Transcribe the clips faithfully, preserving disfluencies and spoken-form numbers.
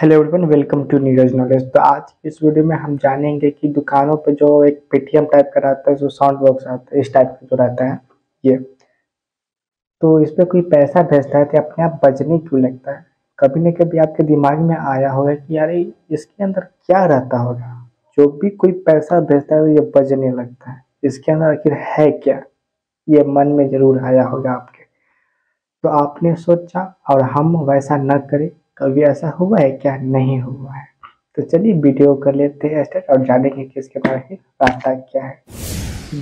Hello everyone, welcome to Neeraj knowledge. तो आज इस वीडियो में हम जानेंगे कि दुकानों पे जो एक पेटीएम टाइप का रहता है, जो साउंड बॉक्स आता है, इस टाइप का जो रहता है ये, तो इस पर कोई पैसा भेजता है तो अपने आप बजने क्यों लगता है। कभी न कभी आपके दिमाग में आया होगा कि यार इसके अंदर क्या रहता होगा, जो भी कोई पैसा भेजता है तो ये बजने लगता है, इसके अंदर आखिर है क्या, ये मन में ज़रूर आया होगा आपके। तो आपने सोचा और हम वैसा न करें, कभी ऐसा हुआ है क्या? नहीं हुआ है। तो चलिए वीडियो कर लेते हैं स्टार्ट और जानेंगे कि इसके बारे में रास्ता क्या है।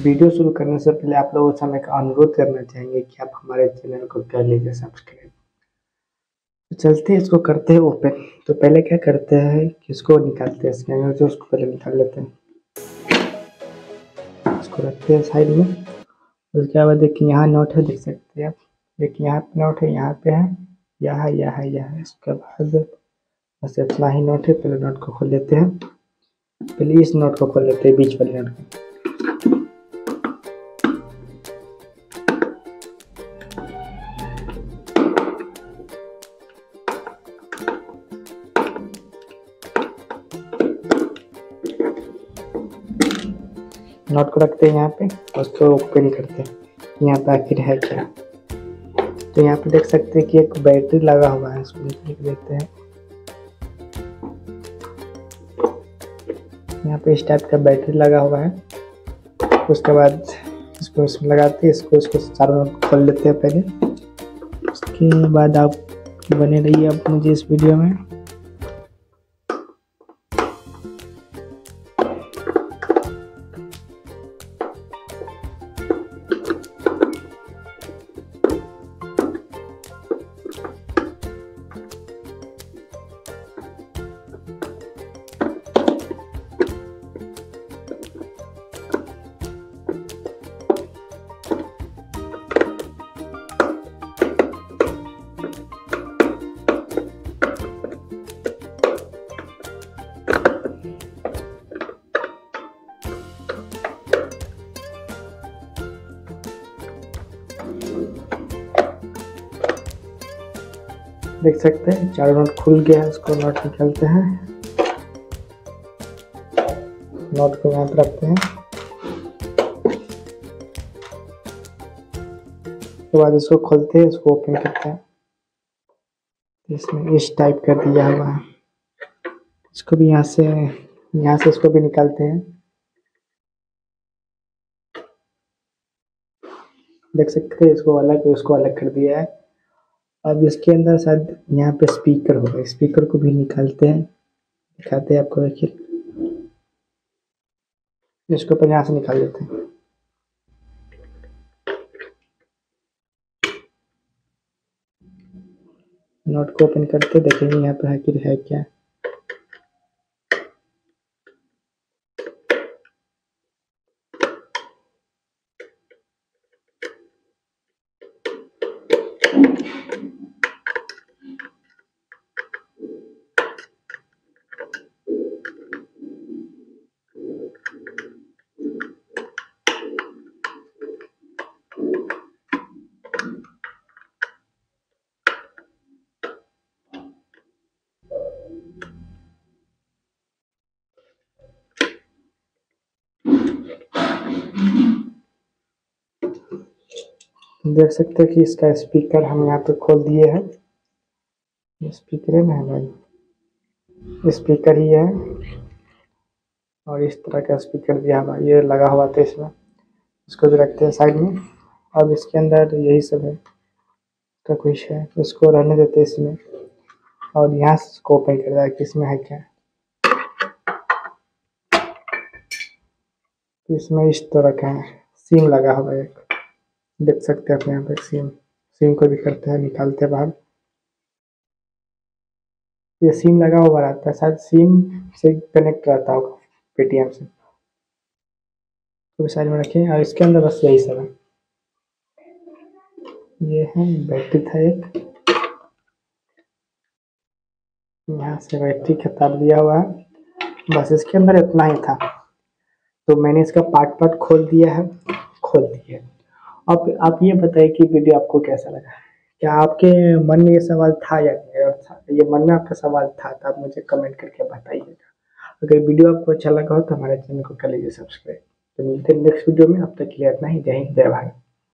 वीडियो शुरू करने से पहले आप लोगों से हम एक अनुरोध करना चाहेंगे कि आप हमारे चैनल को कर लीजिए सब्सक्राइब। तो चलते इसको करते हैं ओपन। तो पहले क्या करते हैं कि इसको निकालते हैं, स्कैनर से उसको पहले निकाल लेते हैं, इसको रखते हैं साइड में। उसके बाद देखिए यहाँ नोट है, देख सकते हैं आप, देखिए यहाँ पे नोट है, यहाँ पे है, यह है, यह है, यह है। इसके बाद बस इतना ही नोट है। पहले नोट को खोल लेते हैं, पहले इस नोट को खोल लेते हैं, बीच वाले नोट को। नोट को रखते हैं यहाँ पे, उसको ओपन करते हैं, यहाँ पे आखिर है क्या। तो यहाँ पे देख सकते हैं कि एक बैटरी लगा हुआ है, इसको देखते हैं। यहाँ पे इस टाइप का बैटरी लगा हुआ है। उसके बाद इसको इसमें लगाते हैं, इसको इसको चारों खोल लेते हैं पहले। उसके बाद आप बने रहिए आप मुझे इस वीडियो में। देख सकते हैं चारों नोट खुल गया है, उसको नोट निकालते हैं, नोट को यहाँ पर रखते हैं। उसके बाद इसको खोलते हैं, इसको ओपन करते हैं, इसमें इस टाइप का दिया हुआ है। इसको भी यहाँ से यहाँ से इसको भी निकालते हैं, देख सकते हैं। इसको अलग उसको अलग कर दिया है। अब इसके अंदर शायद यहाँ पे स्पीकर होगा, स्पीकर को भी निकालते हैं, दिखाते हैं आपको। देखिए इसको पर यहाँ से निकाल लेते हैं, नोट को ओपन करते देखेंगे यहाँ पर आखिर है क्या। देख सकते हैं कि इसका स्पीकर हम यहाँ पे खोल दिए हैं, स्पीकर है ना भाई, स्पीकर ही है। और इस तरह का स्पीकर दिया हुआ, ये लगा हुआ था इसमें, इसको भी रखते हैं साइड में। अब इसके अंदर यही सब है, इसका कुछ है उसको रहने देते हैं इसमें। और यहाँ से इसको ओपन कर रहा है कि इसमें है क्या। इसमें इस तरह का है, सिम लगा हुआ है, देख सकते हैं अपने यहाँ पर सिम। सिम को भी करते हैं, निकालते हैं बाहर, ये सिम लगा हुआ रहता है, शायद सिम से कनेक्ट रहता होगा पेटीएम से। तो साइड में रखें। और इसके अंदर बस यही सब है, ये है बैटरी था एक, यहाँ से बैटरी का तार दिया हुआ है। बस इसके अंदर इतना ही था। तो मैंने इसका पार्ट पार्ट खोल दिया है, खोल दिया है। अब आप ये बताइए कि वीडियो आपको कैसा लगा, या आपके मन में ये सवाल था या नहीं, ये मन में आपका सवाल था तो आप मुझे कमेंट करके बताइएगा। अगर वीडियो आपको अच्छा लगा हो तो हमारे चैनल को कर लीजिए सब्सक्राइब। तो मिलते हैं नेक्स्ट वीडियो में, अब तक के लिए इतना ही। जय हिंद, जय भारत।